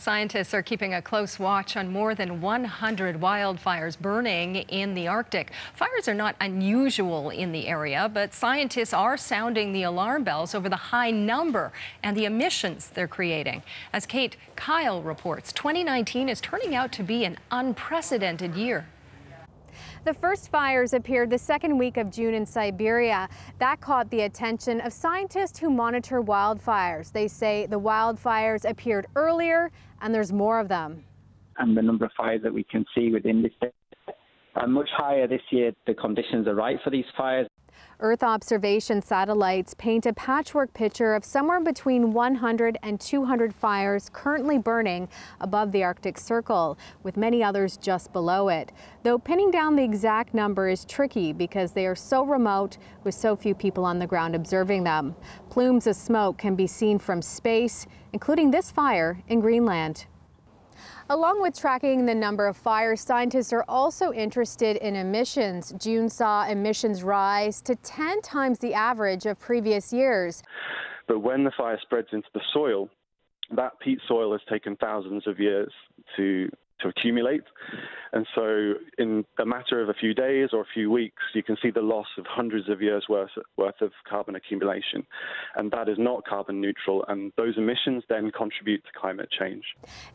Scientists are keeping a close watch on more than 100 wildfires burning in the Arctic. Fires are not unusual in the area, but scientists are sounding the alarm bells over the high number and the emissions they're creating. As Kate Kyle reports, 2019 is turning out to be an unprecedented year. The first fires appeared the second week of June in Siberia. That caught the attention of scientists who monitor wildfires. They say the wildfires appeared earlier and there's more of them. And the number of fires that we can see within this state are much higher this year. The conditions are right for these fires. Earth observation satellites paint a patchwork picture of somewhere between 100 and 200 fires currently burning above the Arctic Circle, with many others just below it. Though pinning down the exact number is tricky because they are so remote with so few people on the ground observing them. Plumes of smoke can be seen from space, including this fire in Greenland. Along with tracking the number of fires, scientists are also interested in emissions. June saw emissions rise to 10 times the average of previous years. But when the fire spreads into the soil, that peat soil has taken thousands of years to accumulate. And so in a matter of a few days or a few weeks, you can see the loss of hundreds of years worth of carbon accumulation. And that is not carbon neutral. And those emissions then contribute to climate change.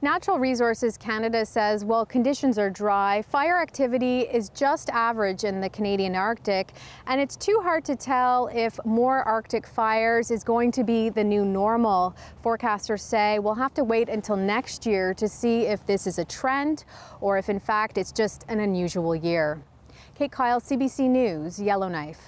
Natural Resources Canada says while conditions are dry, fire activity is just average in the Canadian Arctic. And it's too hard to tell if more Arctic fires is going to be the new normal. Forecasters say we'll have to wait until next year to see if this is a trend or if in fact it's just an unusual year. Kate Kyle, CBC News, Yellowknife.